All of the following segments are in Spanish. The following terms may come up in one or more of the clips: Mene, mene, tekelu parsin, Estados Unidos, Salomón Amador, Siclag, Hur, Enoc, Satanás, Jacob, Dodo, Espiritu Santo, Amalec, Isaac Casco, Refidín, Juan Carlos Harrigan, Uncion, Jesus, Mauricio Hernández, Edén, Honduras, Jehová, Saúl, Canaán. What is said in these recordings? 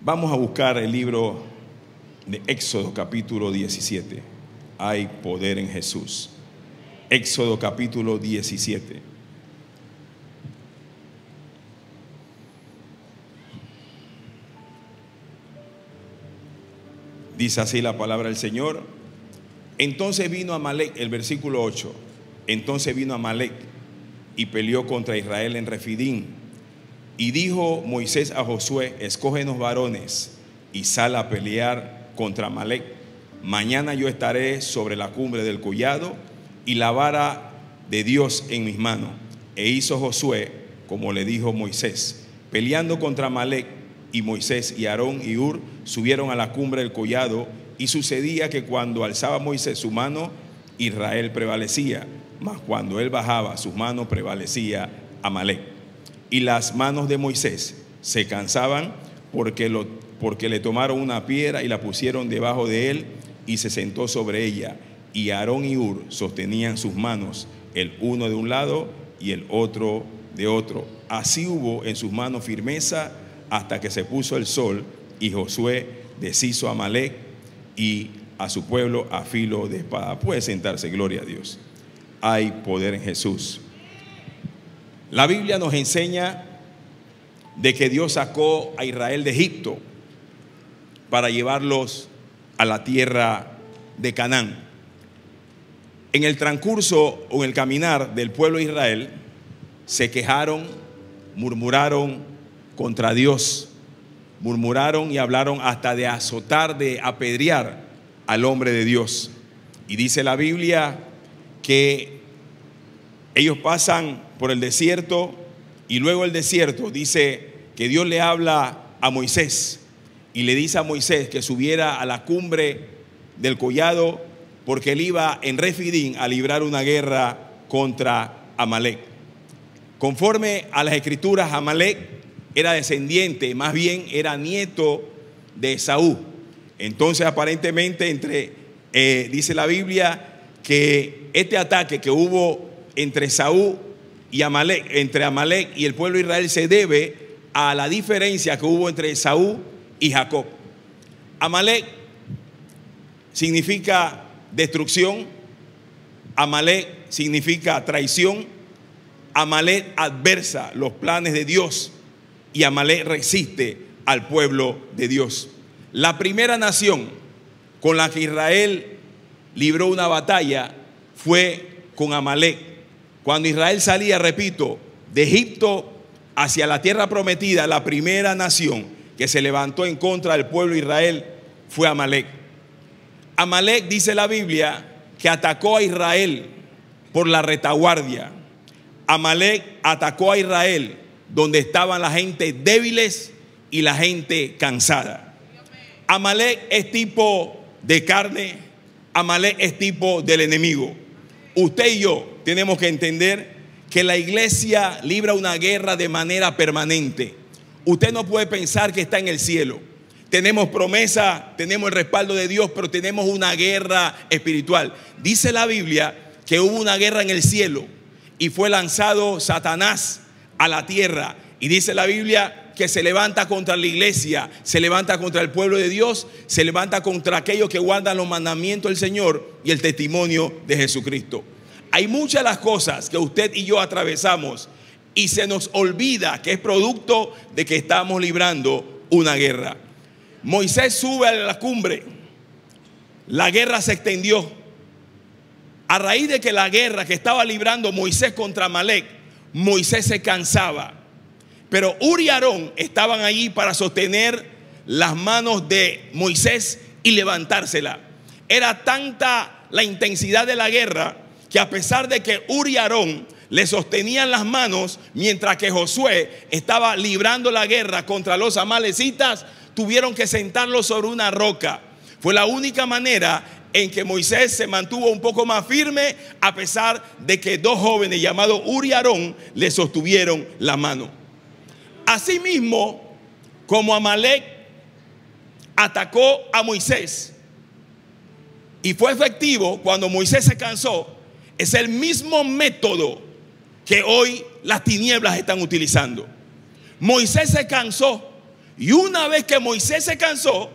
Vamos a buscar el libro de Éxodo capítulo 17. Hay poder en Jesús. Éxodo capítulo 17. Dice así la palabra del Señor. Entonces vino Amalec, el versículo 8. Entonces vino Amalec y peleó contra Israel en Refidín. Y dijo Moisés a Josué: escógenos varones y sal a pelear contra Amalec. Mañana yo estaré sobre la cumbre del collado y la vara de Dios en mis manos. E hizo Josué como le dijo Moisés, peleando contra Amalec. Y Moisés y Aarón y Hur subieron a la cumbre del collado, y sucedía que cuando alzaba Moisés su mano, Israel prevalecía, mas cuando él bajaba sus manos, prevalecía Amalec. Y las manos de Moisés se cansaban porque le tomaron una piedra y la pusieron debajo de él, y se sentó sobre ella. Y Aarón y Hur sostenían sus manos, el uno de un lado y el otro de otro. Así hubo en sus manos firmeza hasta que se puso el sol, y Josué deshizo a Amalec y a su pueblo a filo de espada. Puede sentarse, gloria a Dios. Hay poder en Jesús. La Biblia nos enseña de que Dios sacó a Israel de Egipto para llevarlos a la tierra de Canaán. En el transcurso o en el caminar del pueblo de Israel, se quejaron, murmuraron contra Dios, murmuraron y hablaron hasta de azotar, de apedrear al hombre de Dios. Y dice la Biblia que ellos pasan por el desierto, y luego el desierto dice que Dios le habla a Moisés y le dice a Moisés que subiera a la cumbre del collado porque él iba en Refidín a librar una guerra contra Amalec. Conforme a las escrituras, Amalec era descendiente, más bien era nieto de Saúl. Entonces aparentemente dice la Biblia que este ataque que hubo entre Saúl y Amalec, entre Amalec y el pueblo de Israel, se debe a la diferencia que hubo entre Saúl y Jacob. Amalec significa destrucción, Amalec significa traición, Amalec adversa los planes de Dios y Amalec resiste al pueblo de Dios. La primera nación con la que Israel libró una batalla fue con Amalec. Cuando Israel salía, repito, de Egipto hacia la tierra prometida, la primera nación que se levantó en contra del pueblo de Israel fue Amalec. Amalec, dice la Biblia, que atacó a Israel por la retaguardia. Amalec atacó a Israel donde estaban la gente débiles y la gente cansada. Amalec es tipo de carne, Amalec es tipo del enemigo. Usted y yo tenemos que entender que la iglesia libra una guerra de manera permanente. Usted no puede pensar que está en el cielo. Tenemos promesa, tenemos el respaldo de Dios, pero tenemos una guerra espiritual. Dice la Biblia que hubo una guerra en el cielo y fue lanzado Satanás a la tierra. Y dice la Biblia que se levanta contra la iglesia, se levanta contra el pueblo de Dios, se levanta contra aquellos que guardan los mandamientos del Señor y el testimonio de Jesucristo. Hay muchas de las cosas que usted y yo atravesamos y se nos olvida que es producto de que estamos librando una guerra. Moisés sube a la cumbre, la guerra se extendió. A raíz de que la guerra que estaba librando Moisés contra Amalec, Moisés se cansaba. Pero Hur y Aarón estaban allí para sostener las manos de Moisés y levantársela. Era tanta la intensidad de la guerra que a pesar de que Hur y Aarón le sostenían las manos mientras que Josué estaba librando la guerra contra los amalecitas, tuvieron que sentarlo sobre una roca. Fue la única manera en que Moisés se mantuvo un poco más firme, a pesar de que dos jóvenes llamados Hur y Aarón le sostuvieron la mano. Asimismo, como Amalec atacó a Moisés y fue efectivo cuando Moisés se cansó, es el mismo método que hoy las tinieblas están utilizando. Moisés se cansó, y una vez que Moisés se cansó,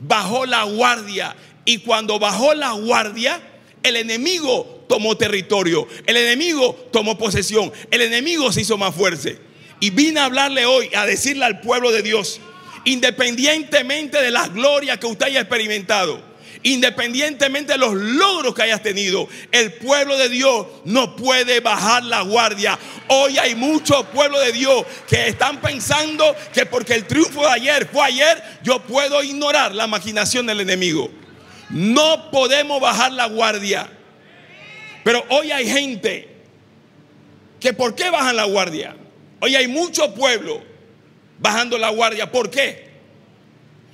bajó la guardia, y cuando bajó la guardia, el enemigo tomó territorio, el enemigo tomó posesión, el enemigo se hizo más fuerte. Y vine a hablarle hoy, a decirle al pueblo de Dios, independientemente de las glorias que usted haya experimentado, independientemente de los logros que hayas tenido, el pueblo de Dios no puede bajar la guardia. Hoy hay muchos pueblos de Dios que están pensando que porque el triunfo de ayer fue ayer, yo puedo ignorar la maquinación del enemigo. No podemos bajar la guardia. Pero hoy hay gente que ¿por qué bajan la guardia? Hoy hay muchos pueblos bajando la guardia. ¿Por qué?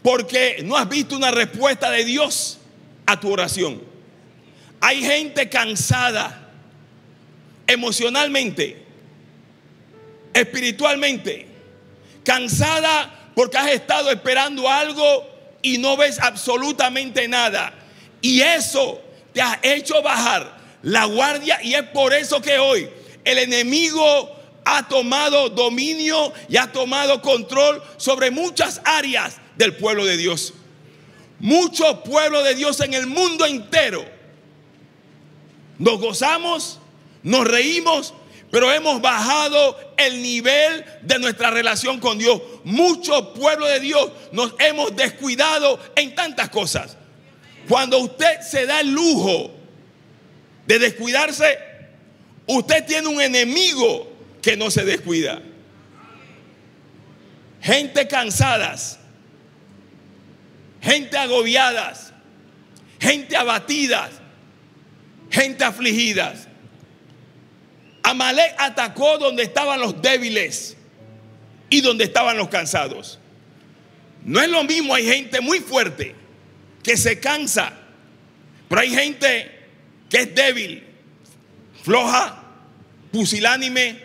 Porque no has visto una respuesta de Dios a tu oración. Hay gente cansada emocionalmente, espiritualmente, cansada porque has estado esperando algo y no ves absolutamente nada. Y eso te ha hecho bajar la guardia, y es por eso que hoy el enemigo ha tomado dominio y ha tomado control sobre muchas áreas del pueblo de Dios. Muchos pueblos de Dios en el mundo entero nos gozamos, nos reímos, pero hemos bajado el nivel de nuestra relación con Dios. Muchos pueblos de Dios nos hemos descuidado en tantas cosas. Cuando usted se da el lujo de descuidarse, usted tiene un enemigo que no se descuida. Gente cansadas, gente agobiadas, gente abatidas, gente afligidas. Amalec atacó donde estaban los débiles y donde estaban los cansados. No es lo mismo, hay gente muy fuerte que se cansa, pero hay gente que es débil, floja, pusilánime,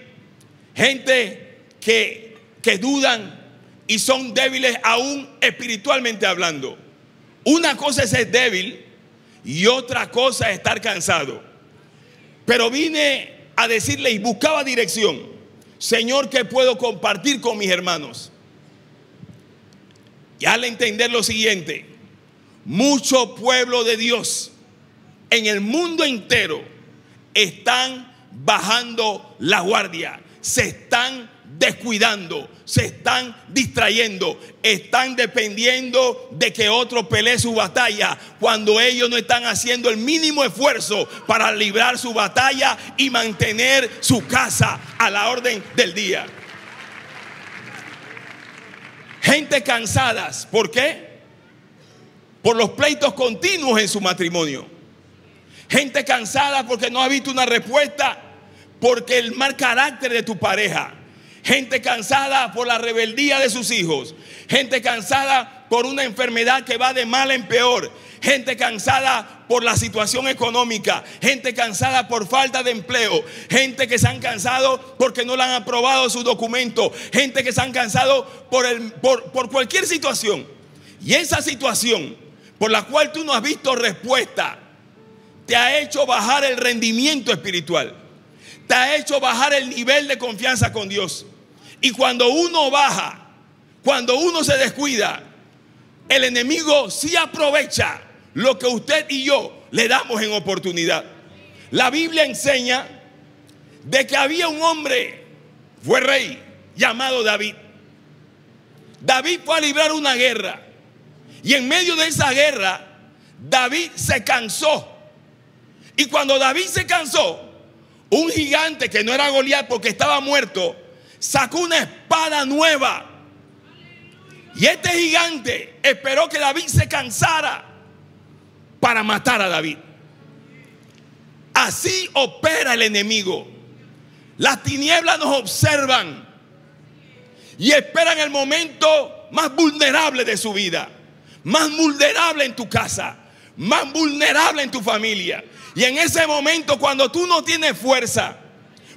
gente que dudan y son débiles aún espiritualmente hablando. Una cosa es ser débil y otra cosa es estar cansado. Pero vine a decirle y buscaba dirección. Señor, ¿qué puedo compartir con mis hermanos? Y al entender lo siguiente, mucho pueblo de Dios en el mundo entero están bajando la guardia, se están descuidando, se están distrayendo, están dependiendo de que otro pelee su batalla cuando ellos no están haciendo el mínimo esfuerzo para librar su batalla y mantener su casa a la orden del día. Gente cansadas, ¿por qué? Por los pleitos continuos en su matrimonio. Gente cansada porque no ha visto una respuesta, porque el mal carácter de tu pareja. Gente cansada por la rebeldía de sus hijos. Gente cansada por una enfermedad que va de mal en peor. Gente cansada por la situación económica. Gente cansada por falta de empleo. Gente que se han cansado porque no le han aprobado sus documentos. Gente que se han cansado por cualquier situación. Y esa situación por la cual tú no has visto respuesta te ha hecho bajar el rendimiento espiritual. Te ha hecho bajar el nivel de confianza con Dios. Y cuando uno baja, cuando uno se descuida, el enemigo sí aprovecha lo que usted y yo le damos en oportunidad. La Biblia enseña de que había un hombre, fue rey, llamado David. David fue a librar una guerra, y en medio de esa guerra David se cansó. Y cuando David se cansó, un gigante que no era Goliat porque estaba muerto, sacó una espada nueva. Y este gigante esperó que David se cansara para matar a David. Así opera el enemigo. Las tinieblas nos observan y esperan el momento más vulnerable de su vida, más vulnerable en tu casa, más vulnerable en tu familia. Y en ese momento, cuando tú no tienes fuerza,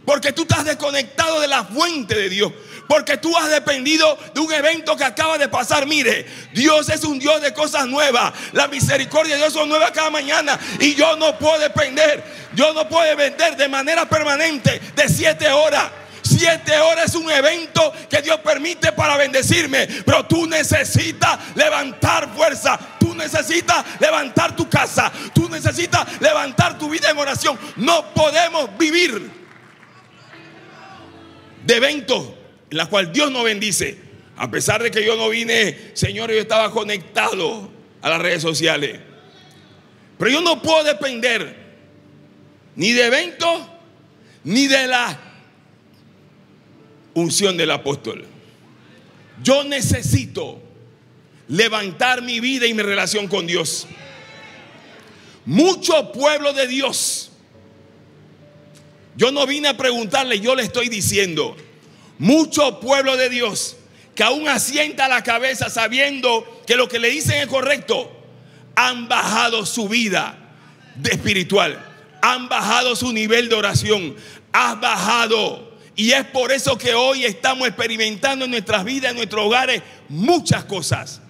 porque tú estás desconectado de la fuente de Dios, porque tú has dependido de un evento que acaba de pasar. Mire, Dios es un Dios de cosas nuevas. La misericordia de Dios son nuevas cada mañana, y yo no puedo depender, yo no puedo depender de manera permanente de 7 horas. 7 horas es un evento que Dios permite para bendecirme, pero tú necesitas levantar fuerza, tú necesitas levantar tu casa, tú necesitas levantar tu vida en oración. No podemos vivir de eventos en los cuales Dios nos bendice. A pesar de que yo no vine, señor, yo estaba conectado a las redes sociales, pero yo no puedo depender ni de eventos ni de la unción del apóstol. Yo necesito levantar mi vida y mi relación con Dios. Mucho pueblo de Dios, yo no vine a preguntarle, yo le estoy diciendo, mucho pueblo de Dios que aún asienta la cabeza sabiendo que lo que le dicen es correcto, han bajado su vida espiritual, han bajado su nivel de oración, has bajado. Y es por eso que hoy estamos experimentando en nuestras vidas, en nuestros hogares, muchas cosas.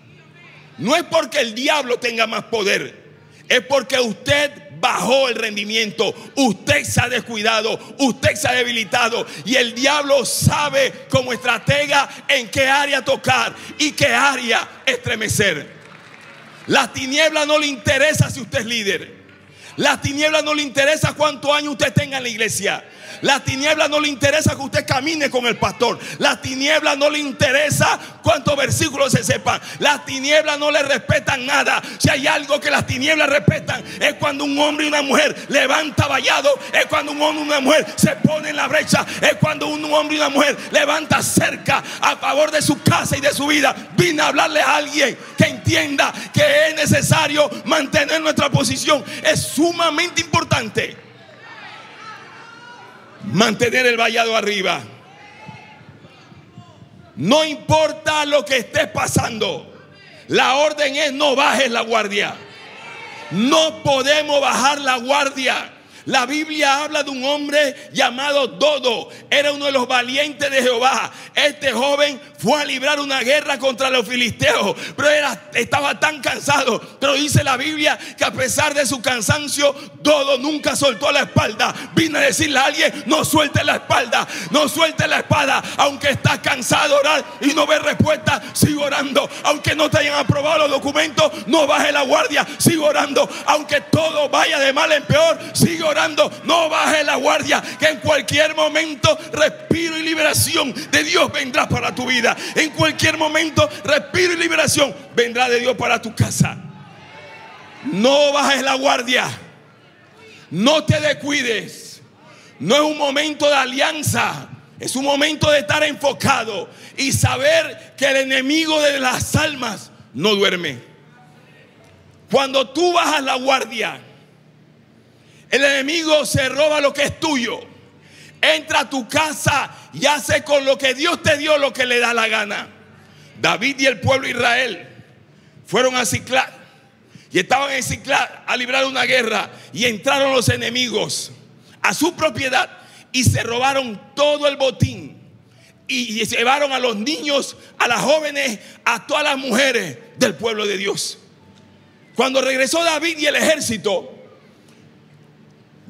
No es porque el diablo tenga más poder, es porque usted bajó el rendimiento, usted se ha descuidado, usted se ha debilitado, y el diablo sabe como estratega en qué área tocar y qué área estremecer. Las tinieblas no le interesa si usted es líder. Las tinieblas no le interesa cuántos años usted tenga en la iglesia. Las tinieblas no le interesa que usted camine con el pastor. Las tinieblas no le interesa cuántos versículos se sepan. Las tinieblas no le respetan nada. Si hay algo que las tinieblas respetan, es cuando un hombre y una mujer levanta vallado, es cuando un hombre y una mujer se pone en la brecha, es cuando un hombre y una mujer levanta cerca a favor de su casa y de su vida. Vine a hablarle a alguien que entienda que es necesario mantener nuestra posición. Es sumamente importante mantener el vallado arriba. No importa lo que estés pasando, la orden es no bajes la guardia. No podemos bajar la guardia. La Biblia habla de un hombre llamado Dodo. Era uno de los valientes de Jehová. Este joven fue a librar una guerra contra los filisteos, pero estaba tan cansado. Pero dice la Biblia que a pesar de su cansancio, Dodo nunca soltó la espalda. Vine a decirle a alguien, no suelte la espalda, no suelte la espada. Aunque estás cansado de orar y no ves respuesta, sigue orando. Aunque no te hayan aprobado los documentos, no baje la guardia, sigue orando. Aunque todo vaya de mal en peor, sigue orando. No baje la guardia, que en cualquier momento respiro y liberación de Dios vendrá para tu vida. En cualquier momento respiro y liberación vendrá de Dios para tu casa. No bajes la guardia, no te descuides. No es un momento de alianza, es un momento de estar enfocado y saber que el enemigo de las almas no duerme. Cuando tú bajas la guardia, el enemigo se roba lo que es tuyo. Entra a tu casa y hace con lo que Dios te dio lo que le da la gana. David y el pueblo de Israel fueron a Siclag, y estaban en Siclag a librar una guerra, y entraron los enemigos a su propiedad y se robaron todo el botín, y llevaron a los niños, a las jóvenes, a todas las mujeres del pueblo de Dios. Cuando regresó David y el ejército,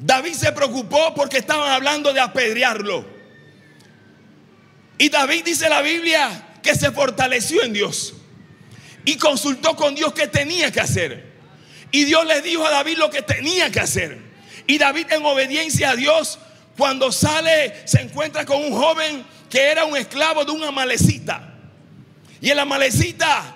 David se preocupó porque estaban hablando de apedrearlo. Y David, dice la Biblia, que se fortaleció en Dios y consultó con Dios qué tenía que hacer. Y Dios le dijo a David lo que tenía que hacer. Y David, en obediencia a Dios, cuando sale, se encuentra con un joven que era un esclavo de un amalecita. Y el amalecita,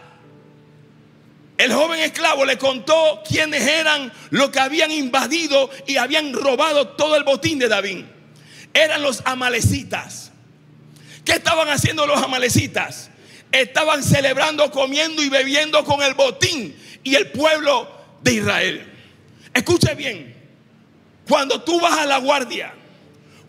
el joven esclavo, le contó quiénes eran los que habían invadido y habían robado todo el botín de David. Eran los amalecitas. ¿Qué estaban haciendo los amalecitas? Estaban celebrando, comiendo y bebiendo con el botín y el pueblo de Israel. Escuche bien, cuando tú bajas la guardia,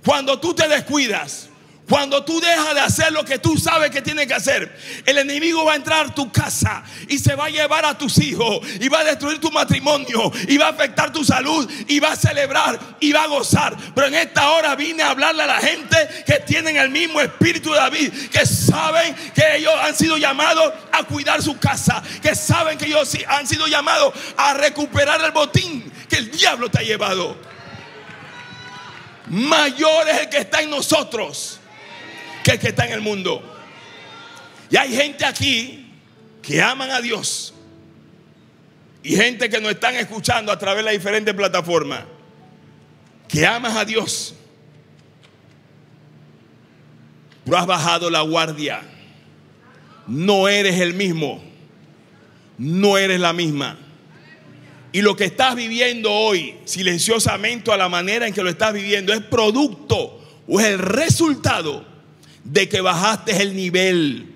cuando tú te descuidas, Cuando tú dejas de hacer lo que tú sabes que tienes que hacer, el enemigo va a entrar a tu casa y se va a llevar a tus hijos y va a destruir tu matrimonio y va a afectar tu salud y va a celebrar y va a gozar. Pero en esta hora vine a hablarle a la gente que tienen el mismo espíritu de David, que saben que ellos han sido llamados a cuidar su casa, que saben que ellos han sido llamados a recuperar el botín que el diablo te ha llevado. Mayor es el que está en nosotros que el que está en el mundo. Y hay gente aquí que aman a Dios y gente que nos están escuchando a través de las diferentes plataformas que amas a Dios, pero has bajado la guardia. No eres el mismo, no eres la misma. Y lo que estás viviendo hoy, silenciosamente, a la manera en que lo estás viviendo, es producto o es el resultado de que bajaste el nivel.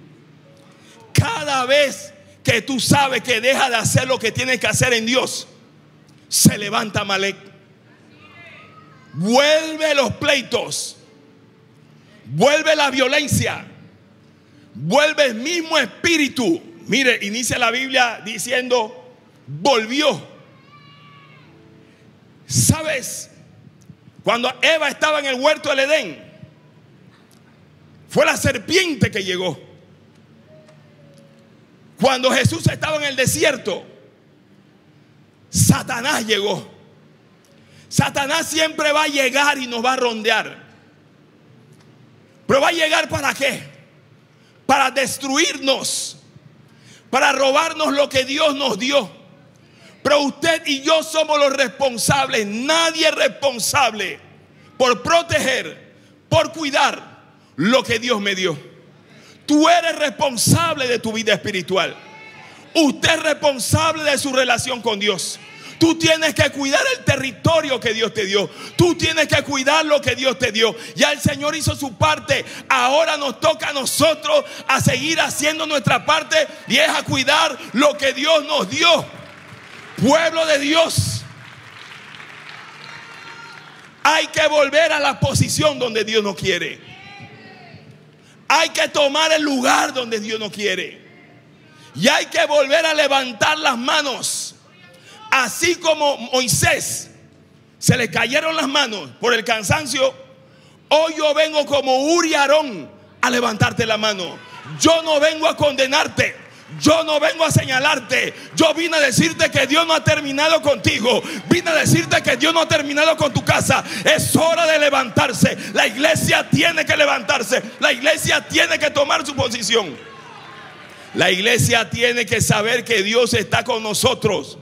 Cada vez que tú sabes que deja de hacer lo que tienes que hacer en Dios, se levanta Amalec. Vuelve los pleitos, vuelve la violencia, vuelve el mismo espíritu. Mire, inicia la Biblia diciendo volvió. ¿Sabes? Cuando Eva estaba en el huerto del Edén, fue la serpiente que llegó. Cuando Jesús estaba en el desierto, Satanás llegó. Satanás siempre va a llegar y nos va a rondear. Pero va a llegar ¿para qué? Para destruirnos, para robarnos lo que Dios nos dio. Pero usted y yo somos los responsables. Nadie es responsable por proteger, por cuidar lo que Dios me dio. Tú eres responsable de tu vida espiritual. Usted es responsable de su relación con Dios. Tú tienes que cuidar el territorio que Dios te dio. Tú tienes que cuidar lo que Dios te dio. Ya el Señor hizo su parte. Ahora nos toca a nosotros a seguir haciendo nuestra parte, y es a cuidar lo que Dios nos dio. Pueblo de Dios, hay que volver a la posición donde Dios nos quiere. Hay que tomar el lugar donde Dios no quiere. Y hay que volver a levantar las manos. Así como Moisés se le cayeron las manos por el cansancio, hoy yo vengo como Hur y Aarón a levantarte la mano. Yo no vengo a condenarte, yo no vengo a señalarte. Yo vine a decirte que Dios no ha terminado contigo. Vine a decirte que Dios no ha terminado con tu casa. Es hora de levantarse. La iglesia tiene que levantarse. La iglesia tiene que tomar su posición. La iglesia tiene que saber que Dios está con nosotros.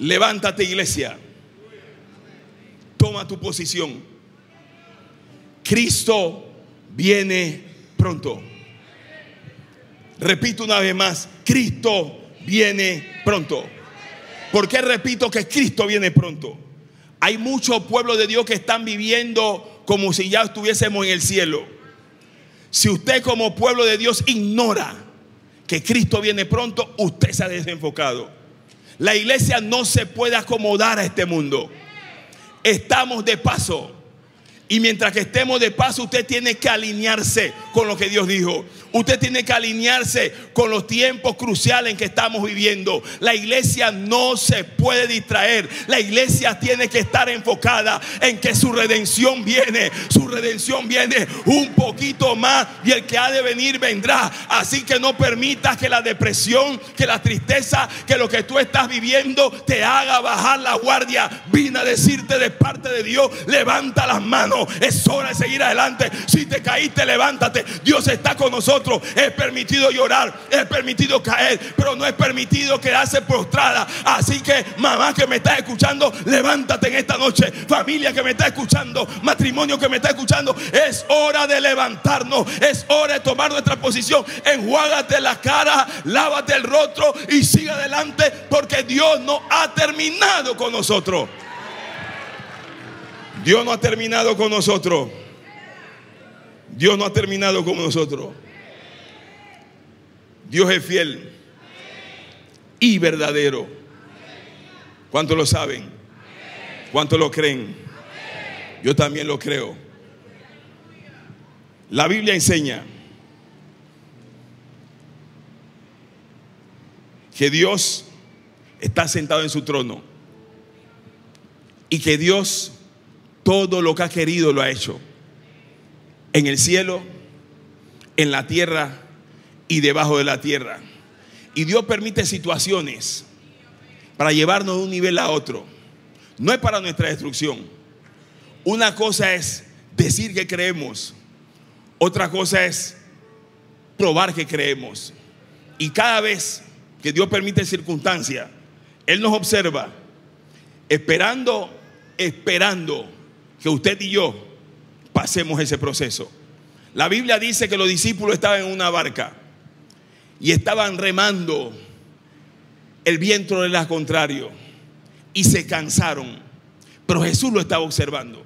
Levántate, iglesia. Toma tu posición. Cristo viene pronto. Repito una vez más, Cristo viene pronto. ¿Por qué repito que Cristo viene pronto? Hay muchos pueblos de Dios que están viviendo como si ya estuviésemos en el cielo. Si usted como pueblo de Dios ignora que Cristo viene pronto, usted se ha desenfocado. La iglesia no se puede acomodar a este mundo. Estamos de paso. Y mientras que estemos de paso, usted tiene que alinearse con lo que Dios dijo. Usted tiene que alinearse con los tiempos cruciales en que estamos viviendo. La iglesia no se puede distraer. La iglesia tiene que estar enfocada en que su redención viene. Su redención viene un poquito más, y el que ha de venir vendrá. Así que no permitas que la depresión, que la tristeza, que lo que tú estás viviendo te haga bajar la guardia. Vine a decirte de parte de Dios, levanta las manos. Es hora de seguir adelante. Si te caíste, levántate. Dios está con nosotros. Es permitido llorar, es permitido caer, pero no es permitido quedarse postrada. Así que mamá que me está escuchando, levántate en esta noche. Familia que me está escuchando, matrimonio que me está escuchando, es hora de levantarnos. Es hora de tomar nuestra posición. Enjuágate la cara, lávate el rostro y sigue adelante, porque Dios no ha terminado con nosotros. Dios no ha terminado con nosotros. Dios no ha terminado con nosotros. Dios es fiel y verdadero. ¿Cuántos lo saben? ¿Cuánto lo creen? Yo también lo creo. La Biblia enseña que Dios está sentado en su trono y que Dios todo lo que ha querido lo ha hecho en el cielo, en la tierra y debajo de la tierra. Y Dios permite situaciones para llevarnos de un nivel a otro. No es para nuestra destrucción. Una cosa es decir que creemos, otra cosa es probar que creemos. Y cada vez que Dios permite circunstancias, Él nos observa, esperando que usted y yo pasemos ese proceso. La Biblia dice que los discípulos estaban en una barca y estaban remando. El viento era contrario y se cansaron, pero Jesús lo estaba observando.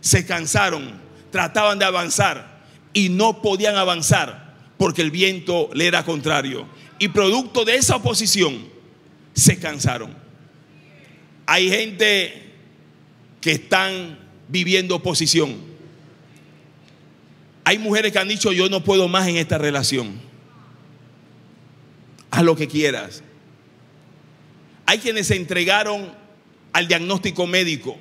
Se cansaron, trataban de avanzar y no podían avanzar porque el viento le era contrario, y producto de esa oposición se cansaron. Hay gente que están viviendo oposición. Hay mujeres que han dicho: yo no puedo más en esta relación, haz lo que quieras. Hay quienes se entregaron al diagnóstico médico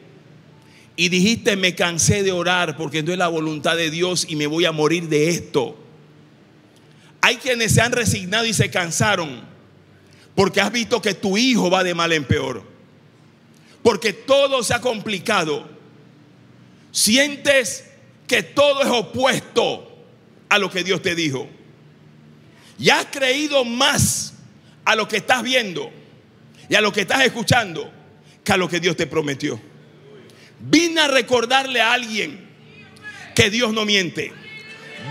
y dijiste: me cansé de orar porque no es la voluntad de Dios y me voy a morir de esto. Hay quienes se han resignado y se cansaron porque has visto que tu hijo va de mal en peor, porque todo se ha complicado. Sientes que todo es opuesto a lo que Dios te dijo y has creído más a lo que estás viendo y a lo que estás escuchando que a lo que Dios te prometió. Vine a recordarle a alguien que Dios no miente.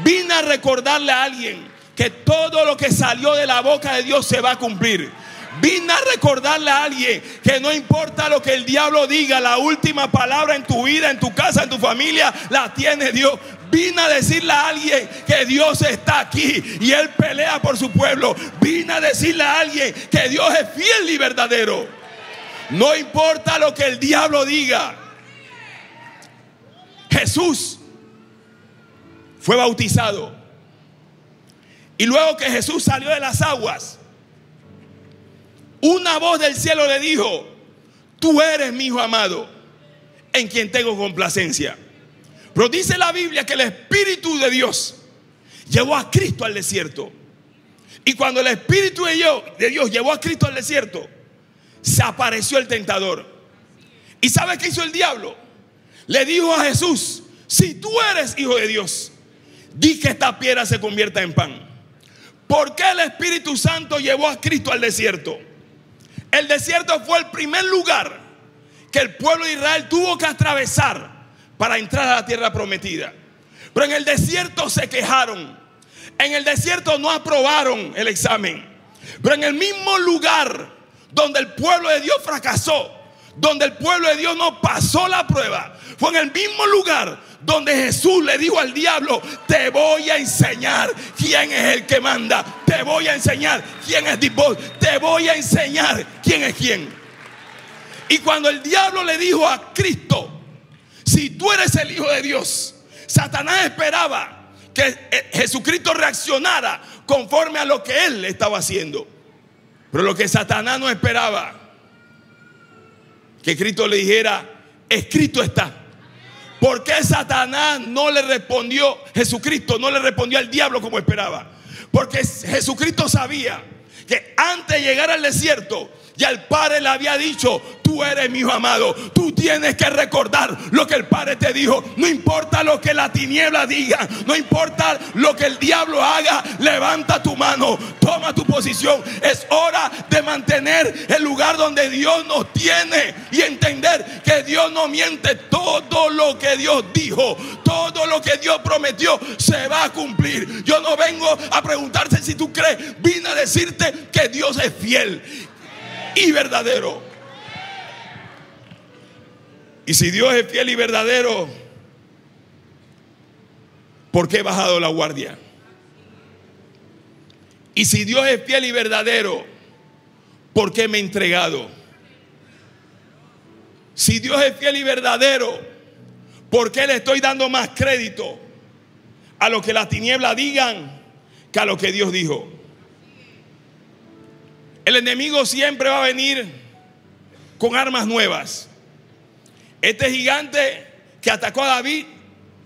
Vine a recordarle a alguien que todo lo que salió de la boca de Dios se va a cumplir. Vine a recordarle a alguien que no importa lo que el diablo diga, la última palabra en tu vida, en tu casa, en tu familia, la tiene Dios. Vine a decirle a alguien que Dios está aquí y Él pelea por su pueblo. Vine a decirle a alguien que Dios es fiel y verdadero. No importa lo que el diablo diga. Jesús fue bautizado y luego que Jesús salió de las aguas, una voz del cielo le dijo: tú eres mi hijo amado, en quien tengo complacencia. Pero dice la Biblia que el Espíritu de Dios llevó a Cristo al desierto. Y cuando el Espíritu de Dios llevó a Cristo al desierto, se apareció el tentador. ¿Y sabe qué hizo el diablo? Le dijo a Jesús: si tú eres hijo de Dios, di que esta piedra se convierta en pan. ¿Por qué el Espíritu Santo llevó a Cristo al desierto? El desierto fue el primer lugar que el pueblo de Israel tuvo que atravesar para entrar a la tierra prometida. Pero en el desierto se quejaron, en el desierto no aprobaron el examen. Pero en el mismo lugar donde el pueblo de Dios fracasó, donde el pueblo de Dios no pasó la prueba, fue en el mismo lugar donde Jesús le dijo al diablo: te voy a enseñar quién es el que manda, te voy a enseñar quién es Dios, te voy a enseñar quién es quién. Y cuando el diablo le dijo a Cristo: si tú eres el hijo de Dios, Satanás esperaba que Jesucristo reaccionara conforme a lo que él estaba haciendo. Pero lo que Satanás no esperaba, que Cristo le dijera: escrito está. ¿Por qué Satanás no le respondió? Jesucristo no le respondió al diablo como esperaba. Porque Jesucristo sabía que antes de llegar al desierto ya el Padre le había dicho: tú eres mi hijo amado. Tú tienes que recordar lo que el Padre te dijo. No importa lo que la tiniebla diga, no importa lo que el diablo haga, levanta tu mano, toma tu posición. Es hora de mantener el lugar donde Dios nos tiene y entender que Dios no miente. Todo lo que Dios dijo, todo lo que Dios prometió se va a cumplir. Yo no vengo a preguntarte si tú crees, vine a decirte que Dios es fiel y verdadero. Y si Dios es fiel y verdadero, ¿por qué he bajado la guardia? Y si Dios es fiel y verdadero, ¿por qué me he entregado? Si Dios es fiel y verdadero, ¿por qué le estoy dando más crédito a lo que las tinieblas digan que a lo que Dios dijo? El enemigo siempre va a venir con armas nuevas. Este gigante que atacó a David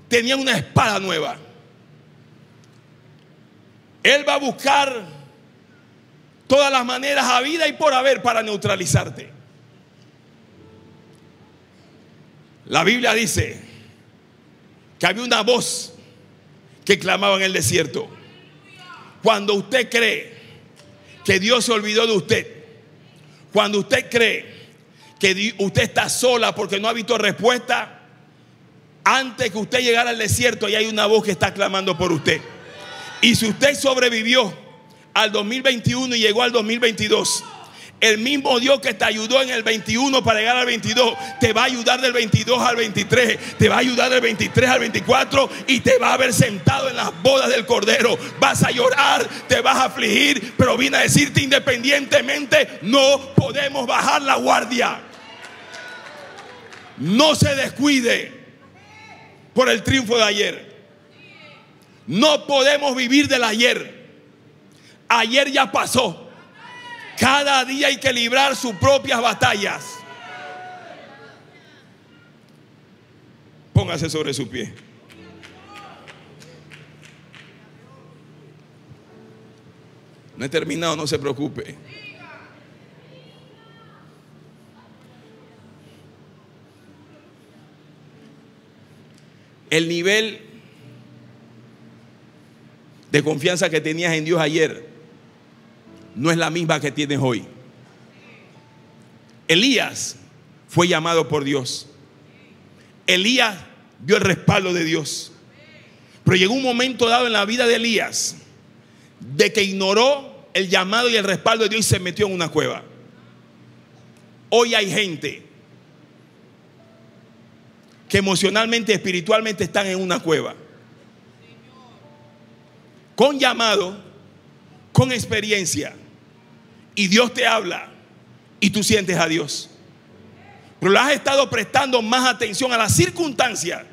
tenía una espada nueva. Él va a buscar todas las maneras habidas y por haber para neutralizarte. La Biblia dice que había una voz que clamaba en el desierto. Cuando usted cree que Dios se olvidó de usted, cuando usted cree que usted está sola porque no ha visto respuesta, antes que usted llegara al desierto, ahí hay una voz que está clamando por usted. Y si usted sobrevivió al 2021 y llegó al 2022, el mismo Dios que te ayudó en el 21 para llegar al 22, te va a ayudar del 22 al 23, te va a ayudar del 23 al 24 y te va a haber sentado en las bodas del Cordero. Vas a llorar, te vas a afligir, pero vine a decirte independientemente, no podemos bajar la guardia. No se descuide por el triunfo de ayer. No podemos vivir del ayer. Ayer ya pasó. Cada día hay que librar sus propias batallas. Póngase sobre su pie. No he terminado, no se preocupe. El nivel de confianza que tenías en Dios ayer no es la misma que tienes hoy. Elías fue llamado por Dios. Elías vio el respaldo de Dios. Pero llegó un momento dado en la vida de Elías de que ignoró el llamado y el respaldo de Dios y se metió en una cueva. Hoy hay gente que emocionalmente y espiritualmente están en una cueva. Con llamado, con experiencia, y Dios te habla y tú sientes a Dios, pero le has estado prestando más atención a las circunstancias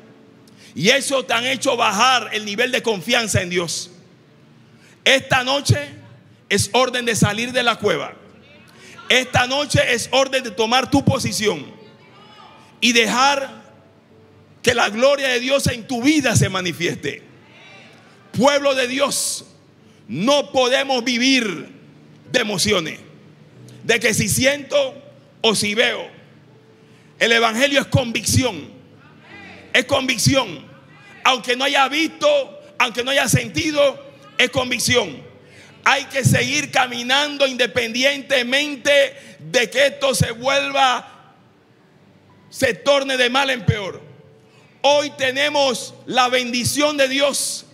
y eso te han hecho bajar el nivel de confianza en Dios. Esta noche es orden de salir de la cueva. Esta noche es orden de tomar tu posición y dejar que la gloria de Dios en tu vida se manifieste. Pueblo de Dios, no podemos vivir de emociones, de que si siento o si veo. El evangelio es convicción. Es convicción. Aunque no haya visto, aunque no haya sentido, es convicción. Hay que seguir caminando independientemente de que esto se vuelva, se torne de mal en peor. Hoy tenemos la bendición de Dios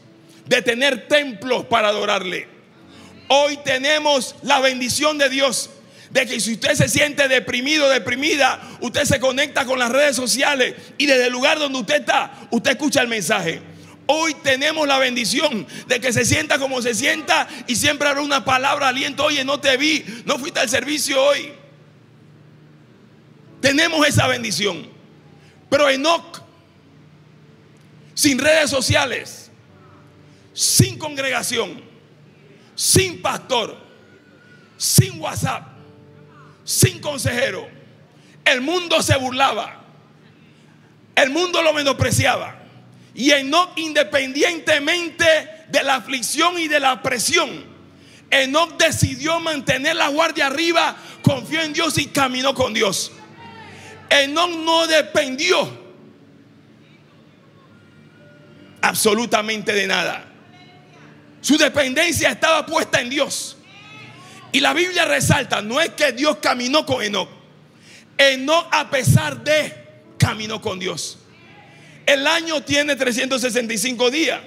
de tener templos para adorarle. Hoy tenemos la bendición de Dios de que si usted se siente deprimido, deprimida, usted se conecta con las redes sociales y desde el lugar donde usted está, usted escucha el mensaje. Hoy tenemos la bendición de que se sienta como se sienta y siempre habrá una palabra aliento. Oye, no te vi, no fuiste al servicio hoy. Tenemos esa bendición. Pero Enoc, sin redes sociales, sin congregación, sin pastor, sin WhatsApp, sin consejero, el mundo se burlaba, el mundo lo menospreciaba, y Enoc, independientemente de la aflicción y de la presión, Enoc decidió mantener la guardia arriba, confió en Dios y caminó con Dios. Enoc no dependió absolutamente de nada. Su dependencia estaba puesta en Dios. Y la Biblia resalta, no es que Dios caminó con Enoc. Enoc, a pesar de, caminó con Dios. El año tiene 365 días.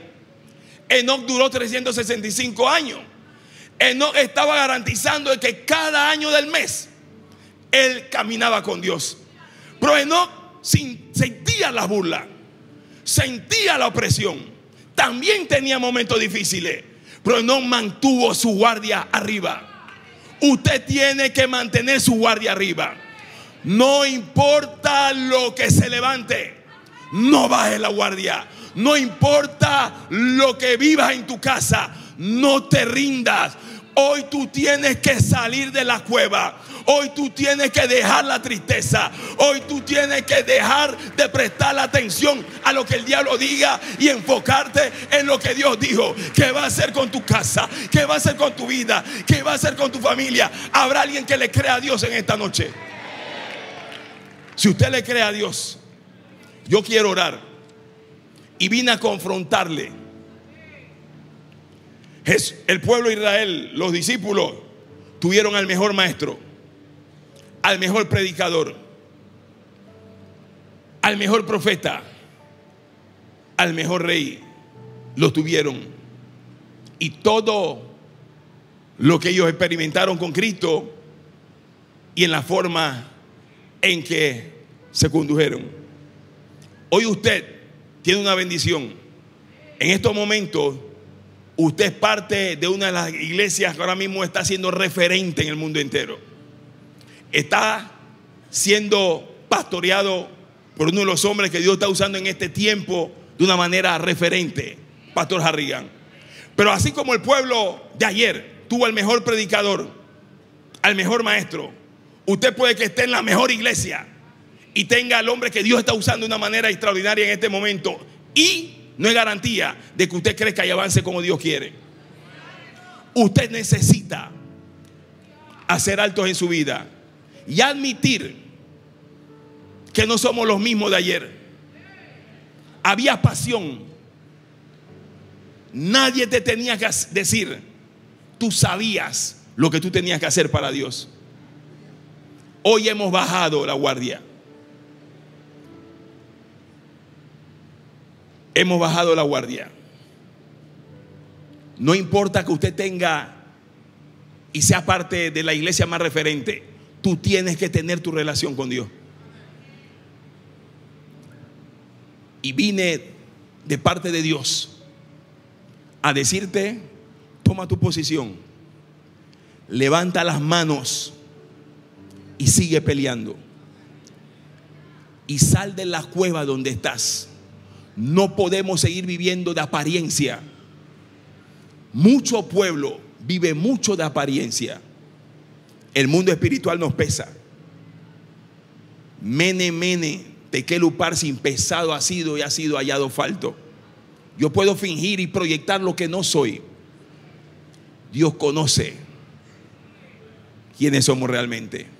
Enoc duró 365 años. Enoc estaba garantizando que cada año del mes él caminaba con Dios. Pero Enoc sentía las burlas, sentía la opresión. También tenía momentos difíciles, pero no mantuvo su guardia arriba. Usted tiene que mantener su guardia arriba. No importa lo que se levante, no bajes la guardia. No importa lo que vivas en tu casa, no te rindas. Hoy tú tienes que salir de la cueva. Hoy tú tienes que dejar la tristeza. Hoy tú tienes que dejar de prestar la atención a lo que el diablo diga y enfocarte en lo que Dios dijo. ¿Qué va a hacer con tu casa? ¿Qué va a hacer con tu vida? ¿Qué va a hacer con tu familia? ¿Habrá alguien que le crea a Dios en esta noche? Si usted le cree a Dios, yo quiero orar. Y vine a confrontarle. El pueblo de Israel, los discípulos, tuvieron al mejor maestro, al mejor predicador, al mejor profeta, al mejor rey. Lo tuvieron. Y todo lo que ellos experimentaron con Cristo y en la forma en que se condujeron. Hoy usted tiene una bendición. En estos momentos usted es parte de una de las iglesias que ahora mismo está siendo referente en el mundo entero. Está siendo pastoreado por uno de los hombres que Dios está usando en este tiempo de una manera referente, Pastor Harrigan. Pero así como el pueblo de ayer tuvo al mejor predicador, al mejor maestro, usted puede que esté en la mejor iglesia y tenga al hombre que Dios está usando de una manera extraordinaria en este momento, y no es garantía de que usted crezca y avance como Dios quiere. Usted necesita hacer altos en su vida y admitir que no somos los mismos de ayer. Había pasión. Nadie te tenía que decir. Tú sabías lo que tú tenías que hacer para Dios. Hoy hemos bajado la guardia. Hemos bajado la guardia. No importa que usted tenga y sea parte de la iglesia más referente. Tú tienes que tener tu relación con Dios. Y vine de parte de Dios a decirte: toma tu posición, levanta las manos y sigue peleando. Y sal de la cueva donde estás. No podemos seguir viviendo de apariencia. Mucho pueblo vive mucho de apariencia. El mundo espiritual nos pesa. Mene, mene, tekelu parsin, pesado ha sido y ha sido hallado falto. Yo puedo fingir y proyectar lo que no soy. Dios conoce quiénes somos realmente.